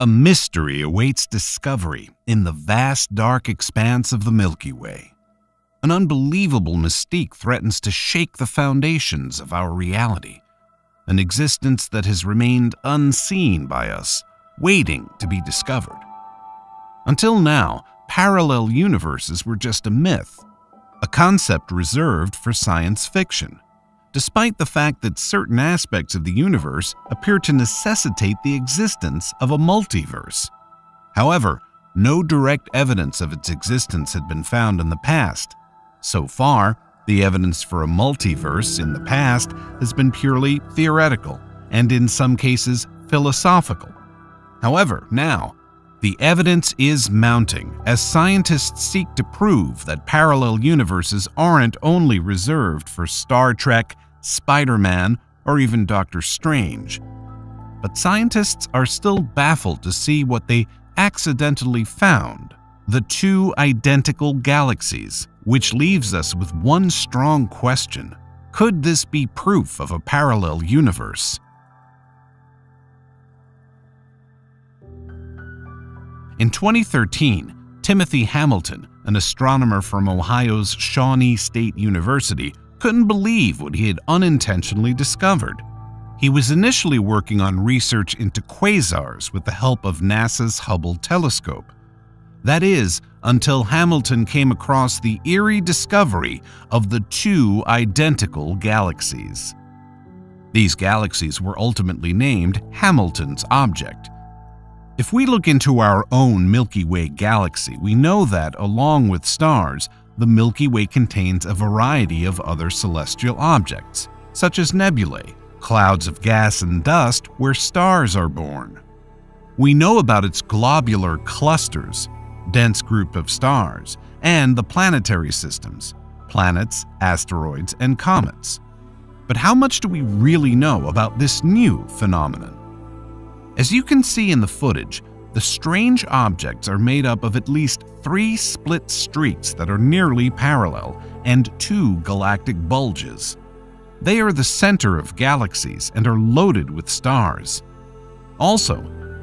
A mystery awaits discovery in the vast dark expanse of the Milky Way. An unbelievable mystique threatens to shake the foundations of our reality, an existence that has remained unseen by us, waiting to be discovered. Until now, parallel universes were just a myth, a concept reserved for science fiction, despite the fact that certain aspects of the universe appear to necessitate the existence of a multiverse. However, no direct evidence of its existence had been found in the past. So far, the evidence for a multiverse in the past has been purely theoretical and in some cases philosophical. However, now, the evidence is mounting as scientists seek to prove that parallel universes aren't only reserved for Star Trek, Spider-Man, or even Doctor Strange. But scientists are still baffled to see what they accidentally found: the two identical galaxies, which leaves us with one strong question: could this be proof of a parallel universe? In 2013, Timothy Hamilton, an astronomer from Ohio's Shawnee State University, couldn't believe what he had unintentionally discovered. He was initially working on research into quasars with the help of NASA's Hubble telescope. That is, until Hamilton came across the eerie discovery of the two identical galaxies. These galaxies were ultimately named Hamilton's Object. If we look into our own Milky Way galaxy, we know that, along with stars, the Milky Way contains a variety of other celestial objects, such as nebulae, clouds of gas and dust where stars are born. We know about its globular clusters, dense group of stars, and the planetary systems, planets, asteroids, and comets. But how much do we really know about this new phenomenon? As you can see in the footage, the strange objects are made up of at least 3 split streaks that are nearly parallel and 2 galactic bulges. They are the center of galaxies and are loaded with stars. Also,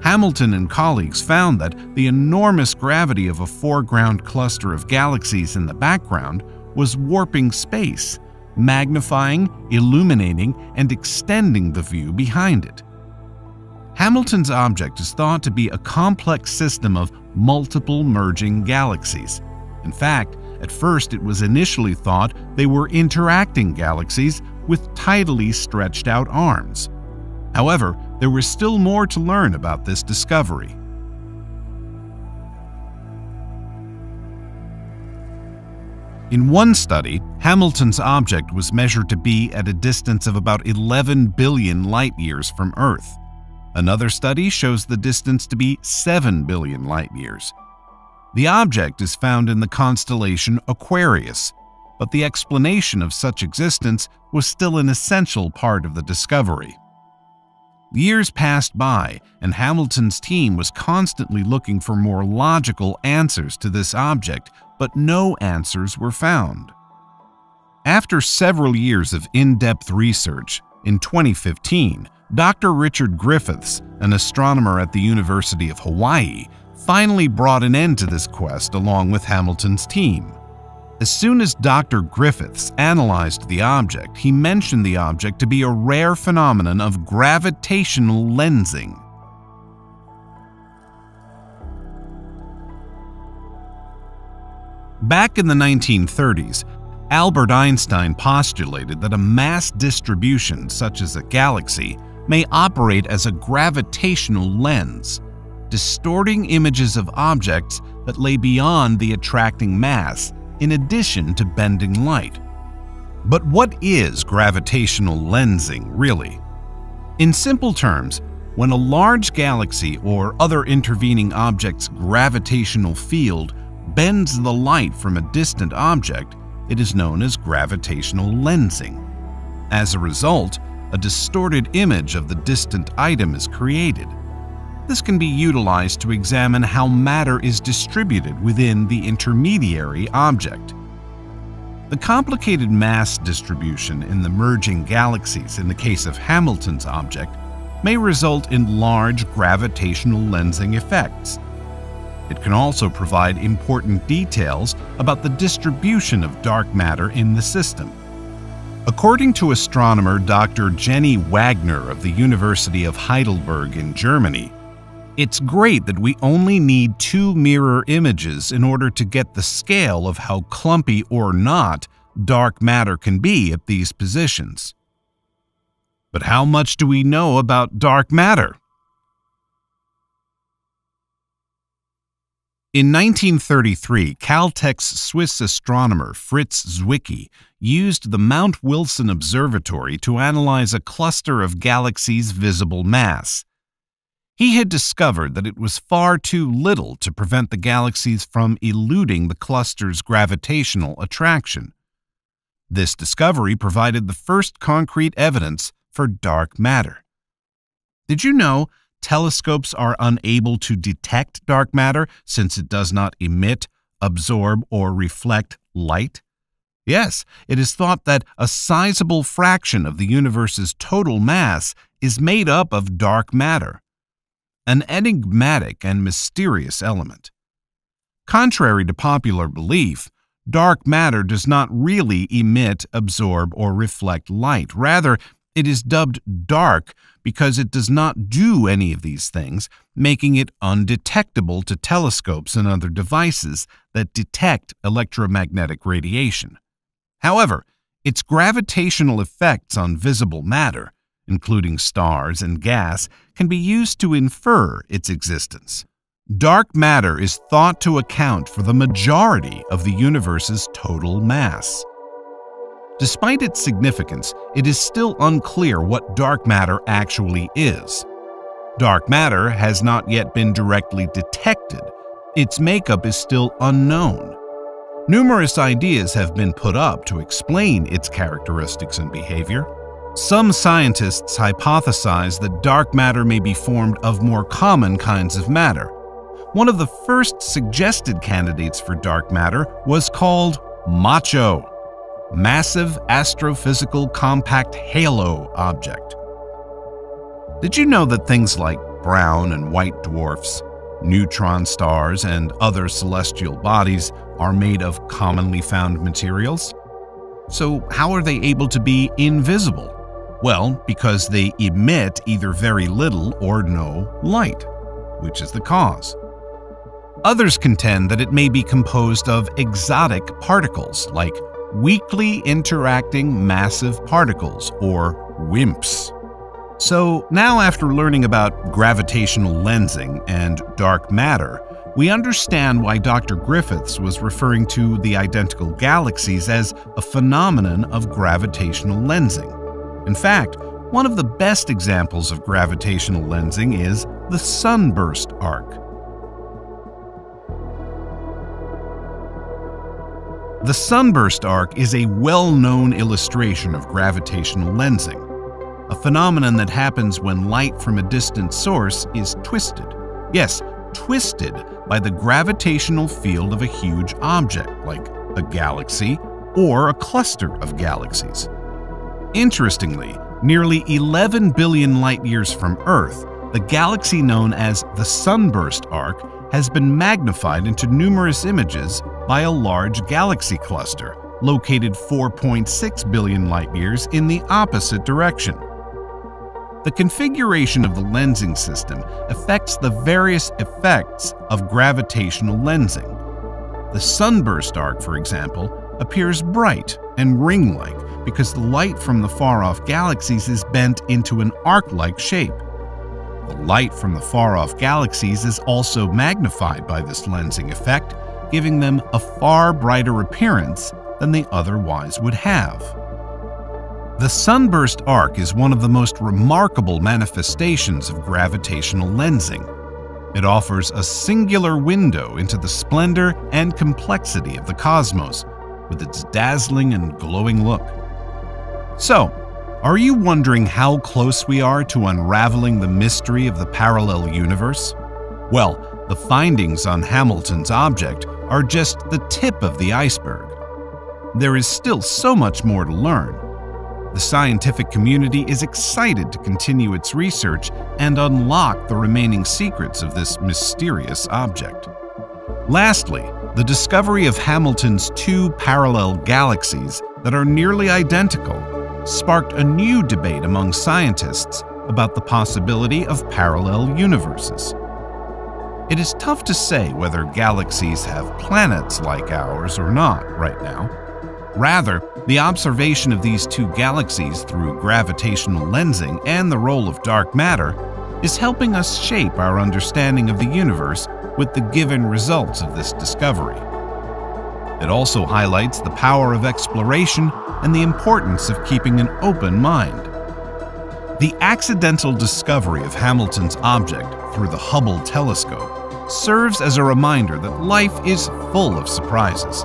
Hamilton and colleagues found that the enormous gravity of a foreground cluster of galaxies in the background was warping space, magnifying, illuminating, and extending the view behind it. Hamilton's object is thought to be a complex system of multiple merging galaxies. In fact, at first it was initially thought they were interacting galaxies with tidally stretched out arms. However, there was still more to learn about this discovery. In one study, Hamilton's object was measured to be at a distance of about 11 billion light-years from Earth. Another study shows the distance to be 7 billion light-years. The object is found in the constellation Aquarius, but the explanation of such existence was still an essential part of the discovery. Years passed by, and Hamilton's team was constantly looking for more logical answers to this object, but no answers were found. After several years of in-depth research, in 2015, Dr. Richard Griffiths, an astronomer at the University of Hawaii, finally brought an end to this quest along with Hamilton's team. As soon as Dr. Griffiths analyzed the object, he mentioned the object to be a rare phenomenon of gravitational lensing. Back in the 1930s, Albert Einstein postulated that a mass distribution, such as a galaxy, may operate as a gravitational lens, distorting images of objects that lay beyond the attracting mass in addition to bending light. But what is gravitational lensing, really? In simple terms, when a large galaxy or other intervening object's gravitational field bends the light from a distant object, it is known as gravitational lensing. As a result, a distorted image of the distant item is created. This can be utilized to examine how matter is distributed within the intermediary object. The complicated mass distribution in the merging galaxies in the case of Hamilton's object may result in large gravitational lensing effects. It can also provide important details about the distribution of dark matter in the system. According to astronomer Dr. Jenny Wagner of the University of Heidelberg in Germany, it's great that we only need two mirror images in order to get the scale of how clumpy or not dark matter can be at these positions. But how much do we know about dark matter? In 1933, Caltech's Swiss astronomer Fritz Zwicky used the Mount Wilson Observatory to analyze a cluster of galaxies' visible mass. He had discovered that it was far too little to prevent the galaxies from eluding the cluster's gravitational attraction. This discovery provided the first concrete evidence for dark matter. Did you know telescopes are unable to detect dark matter since it does not emit, absorb, or reflect light? Yes, it is thought that a sizable fraction of the universe's total mass is made up of dark matter, an enigmatic and mysterious element. Contrary to popular belief, dark matter does not really emit, absorb, or reflect light. Rather, it is dubbed dark because it does not do any of these things, making it undetectable to telescopes and other devices that detect electromagnetic radiation. However, its gravitational effects on visible matter, including stars and gas, can be used to infer its existence. Dark matter is thought to account for the majority of the universe's total mass. Despite its significance, it is still unclear what dark matter actually is. Dark matter has not yet been directly detected. Its makeup is still unknown. Numerous ideas have been put up to explain its characteristics and behavior. Some scientists hypothesize that dark matter may be formed of more common kinds of matter. One of the first suggested candidates for dark matter was called MACHO, Massive Astrophysical Compact Halo Object. Did you know that things like brown and white dwarfs, neutron stars, and other celestial bodies are made of commonly found materials? So how are they able to be invisible? Well, because they emit either very little or no light, which is the cause. Others contend that it may be composed of exotic particles, like weakly interacting massive particles, or WIMPs. So now, after learning about gravitational lensing and dark matter, we understand why Dr. Griffiths was referring to the identical galaxies as a phenomenon of gravitational lensing. In fact, one of the best examples of gravitational lensing is the Sunburst Arc. The Sunburst Arc is a well-known illustration of gravitational lensing, a phenomenon that happens when light from a distant source is twisted. Yes, twisted by the gravitational field of a huge object, like a galaxy or a cluster of galaxies. Interestingly, nearly 11 billion light-years from Earth, the galaxy known as the Sunburst Arc has been magnified into numerous images by a large galaxy cluster located 4.6 billion light-years in the opposite direction. The configuration of the lensing system affects the various effects of gravitational lensing. The Sunburst Arc, for example, appears bright and ring-like because the light from the far-off galaxies is bent into an arc-like shape. The light from the far-off galaxies is also magnified by this lensing effect, giving them a far brighter appearance than they otherwise would have. The Sunburst Arc is one of the most remarkable manifestations of gravitational lensing. It offers a singular window into the splendor and complexity of the cosmos, with its dazzling and glowing look. So, are you wondering how close we are to unraveling the mystery of the parallel universe? Well, the findings on Hamilton's Object are just the tip of the iceberg. There is still so much more to learn. The scientific community is excited to continue its research and unlock the remaining secrets of this mysterious object. Lastly, the discovery of Hamilton's two parallel galaxies that are nearly identical sparked a new debate among scientists about the possibility of parallel universes. It is tough to say whether galaxies have planets like ours or not right now. Rather, the observation of these two galaxies through gravitational lensing and the role of dark matter is helping us shape our understanding of the universe with the given results of this discovery. It also highlights the power of exploration and the importance of keeping an open mind. The accidental discovery of Hamilton's object through the Hubble telescope serves as a reminder that life is full of surprises.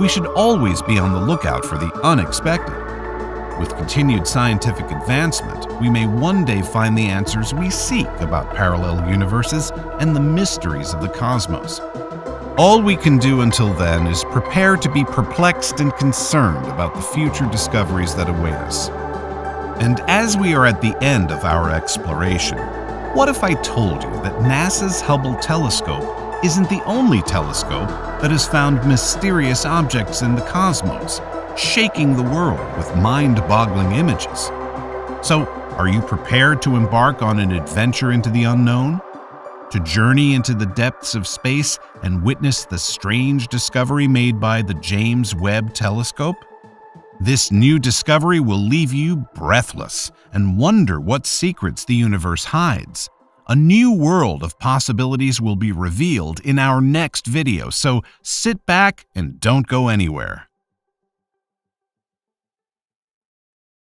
We should always be on the lookout for the unexpected. With continued scientific advancement, we may one day find the answers we seek about parallel universes and the mysteries of the cosmos. All we can do until then is prepare to be perplexed and concerned about the future discoveries that await us. And as we are at the end of our exploration, what if I told you that NASA's Hubble telescope isn't the only telescope that has found mysterious objects in the cosmos, shaking the world with mind-boggling images? So, are you prepared to embark on an adventure into the unknown? To journey into the depths of space and witness the strange discovery made by the James Webb Telescope? This new discovery will leave you breathless and wonder what secrets the universe hides. A new world of possibilities will be revealed in our next video, so sit back and don't go anywhere.